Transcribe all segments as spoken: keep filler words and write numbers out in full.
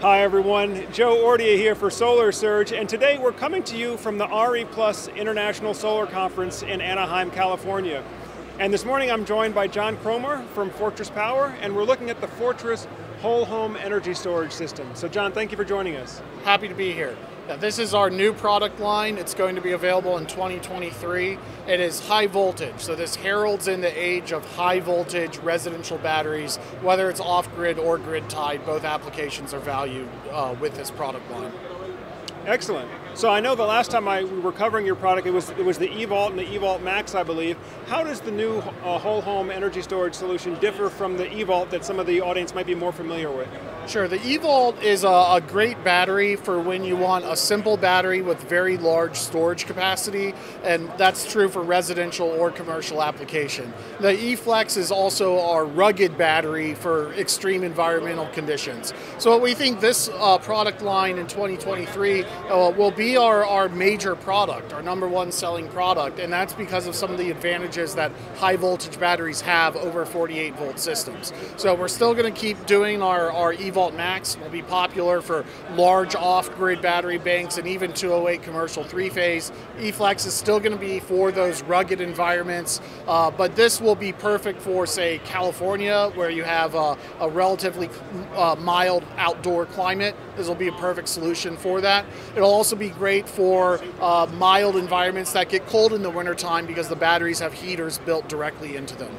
Hi everyone, Joe Ordea here for Solar Surge, and today we're coming to you from the R E plus International Solar Conference in Anaheim, California. And this morning I'm joined by John Cromer from Fortress Power, and we're looking at the Fortress Whole Home Energy Storage System. So John, thank you for joining us. Happy to be here. Now, this is our new product line. It's going to be available in twenty twenty-three. It is high voltage, so this heralds in the age of high voltage residential batteries, whether it's off-grid or grid-tied. Both applications are valued uh, with this product line. Excellent. So I know the last time I, we were covering your product, it was, it was the E-Vault and the E-Vault Max, I believe. How does the new uh, whole home energy storage solution differ from the E-Vault that some of the audience might be more familiar with? Sure, the E-Vault is a, a great battery for when you want a simple battery with very large storage capacity, and that's true for residential or commercial application. The eFlex is also our rugged battery for extreme environmental conditions. So we think this uh, product line in twenty twenty-three uh, will be our, our major product, our number one selling product, and that's because of some of the advantages that high voltage batteries have over forty-eight volt systems. So we're still going to keep doing our, our E-Vault Max. Will be popular for large off-grid battery banks and even two oh eight commercial three-phase. eFlex is still going to be for those rugged environments, uh, but this will be perfect for, say, California, where you have a, a relatively uh, mild outdoor climate. This will be a perfect solution for that. It'll also be great for uh, mild environments that get cold in the wintertime because the batteries have heaters built directly into them.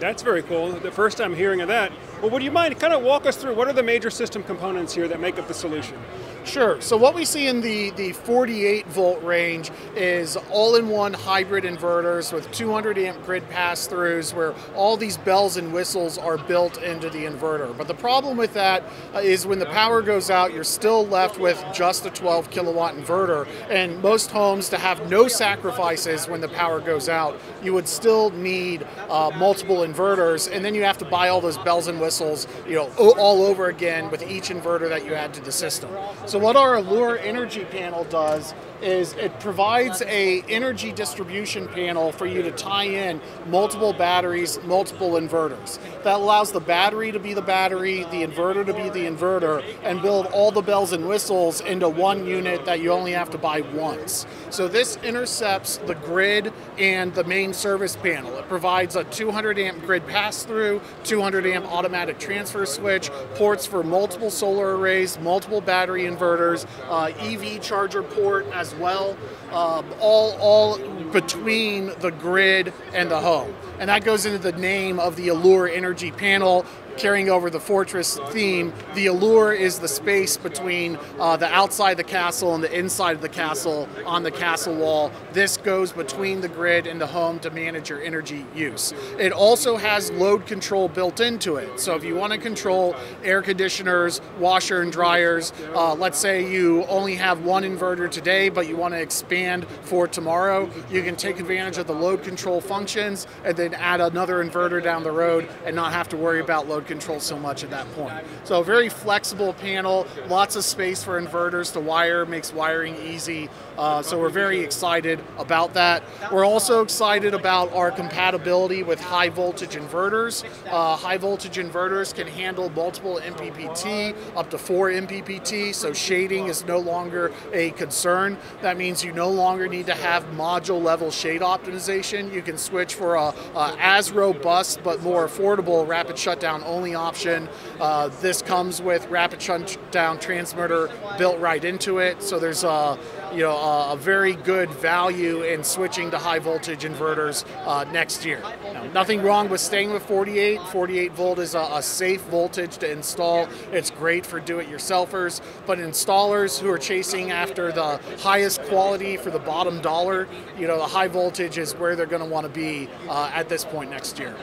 That's very cool. The first time hearing of that. Well, would you mind kind of walk us through what are the major system components here that make up the solution? Sure. So what we see in the, the forty-eight volt range is all-in-one hybrid inverters with two hundred amp grid pass-throughs where all these bells and whistles are built into the inverter. But the problem with that is when the power goes out, you're still left with just a twelve kilowatt inverter. And most homes, to have no sacrifices when the power goes out, you would still need uh, multiple inverters, and then you have to buy all those bells and whistles, you know, all over again with each inverter that you add to the system. So So what our Allure Energy panel does is it provides a energy distribution panel for you to tie in multiple batteries, multiple inverters. That allows the battery to be the battery, the inverter to be the inverter, and build all the bells and whistles into one unit that you only have to buy once. So this intercepts the grid and the main service panel. It provides a two hundred amp grid pass-through, two hundred amp automatic transfer switch, ports for multiple solar arrays, multiple battery inverters, uh, E V charger port as well, uh, all, all between the grid and the home. And that goes into the name of the Allure Energy panel, carrying over the Fortress theme. The Allure is the space between uh, the outside of the castle and the inside of the castle on the castle wall. This goes between the grid and the home to manage your energy use. It also has load control built into it. So if you want to control air conditioners, washer and dryers, uh, let's say you only have one inverter today, but you want to expand for tomorrow, you can take advantage of the load control functions and then add another inverter down the road and not have to worry about load control so much at that point. So a very flexible panel, lots of space for inverters to wire, makes wiring easy. Uh, so we're very excited about that. We're also excited about our compatibility with high voltage inverters. Uh, high voltage inverters can handle multiple M P P T, up to four M P P T, so shading is no longer a concern. That means you no longer need to have module level shade optimization. You can switch for a, a as robust but more affordable rapid shutdown only option. Uh, this comes with rapid shutdown transmitter built right into it, so there's a, you know, a, a very good value in switching to high voltage inverters uh, next year. Now, nothing wrong with staying with forty-eight. forty-eight volt is a, a safe voltage to install. It's great for do-it-yourselfers, but installers who are chasing after the highest quality for the bottom dollar, you know, the high voltage is where they're going to want to be uh, at this point next year.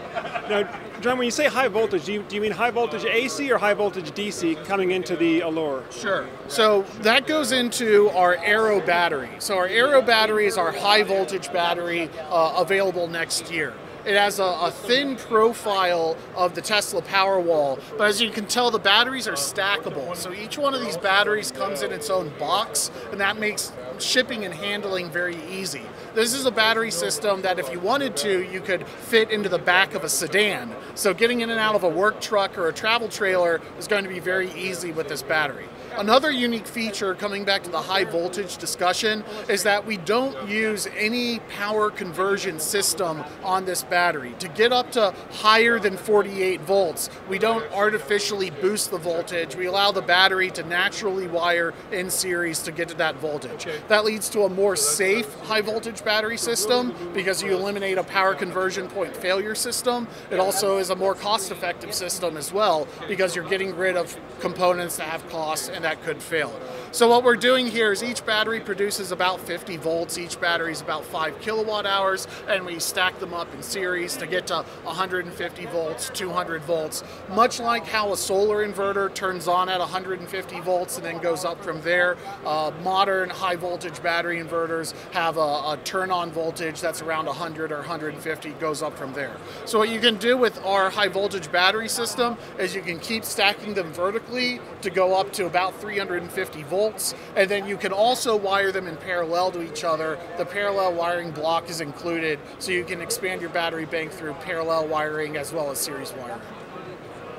Now, John, when you say high voltage, do you, do you mean high voltage A C or high voltage D C coming into the Allure? Sure. So that goes into our Aero battery. So our Aero battery is our high voltage battery uh, available next year. It has a, a thin profile of the Tesla Powerwall, but as you can tell, the batteries are stackable. So each one of these batteries comes in its own box, and that makes shipping and handling very easy. This is a battery system that if you wanted to, you could fit into the back of a sedan. So getting in and out of a work truck or a travel trailer is going to be very easy with this battery. Another unique feature, coming back to the high voltage discussion, is that we don't use any power conversion system on this battery. To get up to higher than forty-eight volts, we don't artificially boost the voltage. We allow the battery to naturally wire in series to get to that voltage. That leads to a more safe high voltage battery system because you eliminate a power conversion point failure system. It also is a more cost-effective system as well because you're getting rid of components that have costs and that could fail. So what we're doing here is each battery produces about fifty volts, each battery is about five kilowatt hours, and we stack them up in series to get to one hundred fifty volts, two hundred volts, much like how a solar inverter turns on at one hundred fifty volts and then goes up from there. Uh, modern high voltage battery inverters have a, a turn on voltage that's around one hundred or one hundred fifty, goes up from there. So what you can do with our high voltage battery system is you can keep stacking them vertically to go up to about three hundred fifty volts. And then you can also wire them in parallel to each other. The parallel wiring block is included, so you can expand your battery bank through parallel wiring as well as series wiring.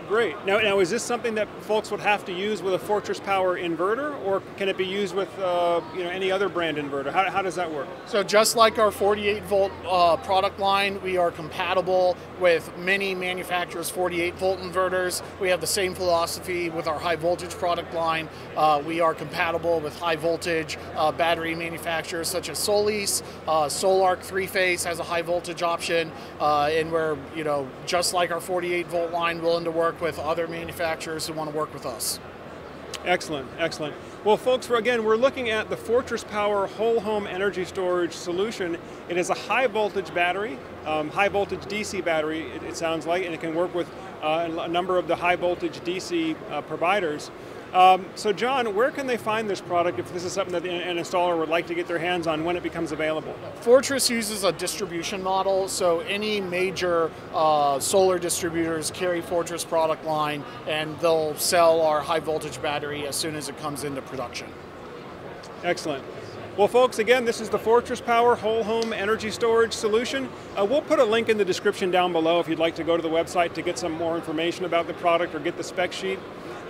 Great. Now, now is this something that folks would have to use with a Fortress Power inverter, or can it be used with uh, you know, any other brand inverter? How, how does that work? So just like our forty-eight volt uh, product line, we are compatible with many manufacturers' forty-eight volt inverters. We have the same philosophy with our high voltage product line. Uh, we are compatible with high voltage uh, battery manufacturers such as Solis. Uh, Solark three-phase has a high voltage option, uh, and we're, you know, just like our forty-eight volt line, willing to work with other manufacturers who want to work with us. Excellent, excellent. Well, folks, we're, again, we're looking at the Fortress Power whole home energy storage solution. It is a high voltage battery, um, high voltage D C battery, it, it sounds like, and it can work with uh, a number of the high voltage D C uh, providers. Um, so John, where can they find this product if this is something that an installer would like to get their hands on when it becomes available? Fortress uses a distribution model, so any major uh, solar distributors carry Fortress product line, and they'll sell our high voltage battery as soon as it comes into production. Excellent. Well, folks, again, this is the Fortress Power whole home energy storage solution. Uh, we'll put a link in the description down below if you'd like to go to the website to get some more information about the product or get the spec sheet.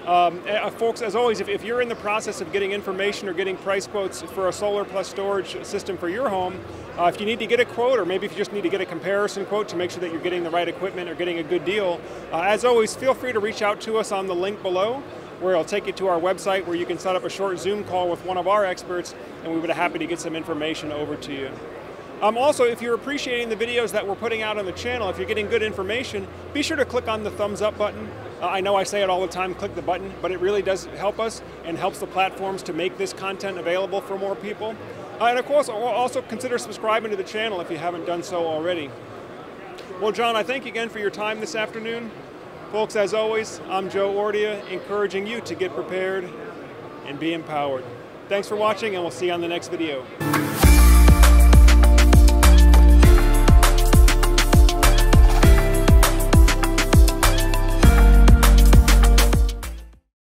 Um, uh, folks, as always, if, if you're in the process of getting information or getting price quotes for a solar plus storage system for your home, uh, if you need to get a quote, or maybe if you just need to get a comparison quote to make sure that you're getting the right equipment or getting a good deal, uh, as always, feel free to reach out to us on the link below, where I'll take you to our website where you can set up a short Zoom call with one of our experts, and we would be happy to get some information over to you. Um, also, if you're appreciating the videos that we're putting out on the channel, if you're getting good information, be sure to click on the thumbs up button. Uh, I know I say it all the time, click the button, but it really does help us and helps the platforms to make this content available for more people. Uh, and of course, also consider subscribing to the channel if you haven't done so already. Well, John, I thank you again for your time this afternoon. Folks, as always, I'm Joe Ordea, encouraging you to get prepared and be empowered. Thanks for watching, and we'll see you on the next video.